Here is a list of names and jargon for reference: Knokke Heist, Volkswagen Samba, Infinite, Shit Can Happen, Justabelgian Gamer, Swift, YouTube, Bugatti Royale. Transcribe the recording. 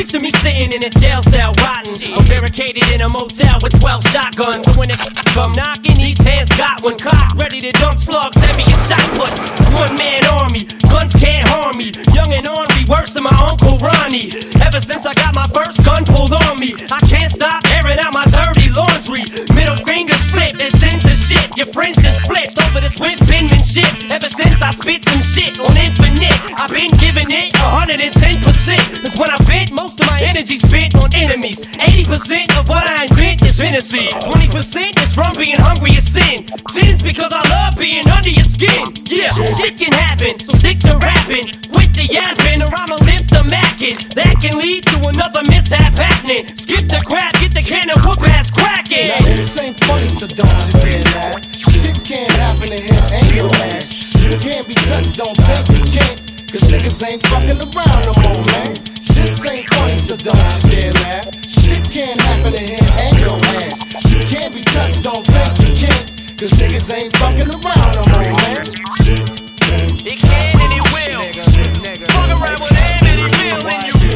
Picture me sitting in a jail cell rotting, I'm barricaded in a motel with 12 shotguns. So when it come knocking, each hand's got one cock, ready to dump slugs heavy as shot puts. One man army, guns can't harm me. Young and ornery, worse than my Uncle Ronnie. Ever since I got my first gun pulled on me, I can't stop airing out my dirty laundry. Middle fingers flip, it sends a shit. Your friends just flipped over the Swift penmanship. Ever since I spit some shit on Infinite, I've been giving it 110%. That's when I vent most of my energy spent on enemies. 80% of what I invent is fantasy. 20% is from being hungry as sin. 10's because I love being under your skin. Yeah, shit can happen, so stick to rapping. With the yapping or I'ma lift the mackin'. That can lead to another mishap happening. Skip the crap, get the can of whoop ass cracking. Now this ain't funny, so don't you dare laugh. Shit can't happen to him, ain't no ass. You can't be touched, don't think you can't. Cause niggas ain't fucking around no more, man. This ain't funny, so don't you dare laugh. Shit can't happen to him and your ass. You can't be touched, don't think you can't. Cause niggas ain't fucking around no more, man. It can and it will. Fuck around with him and he will, and you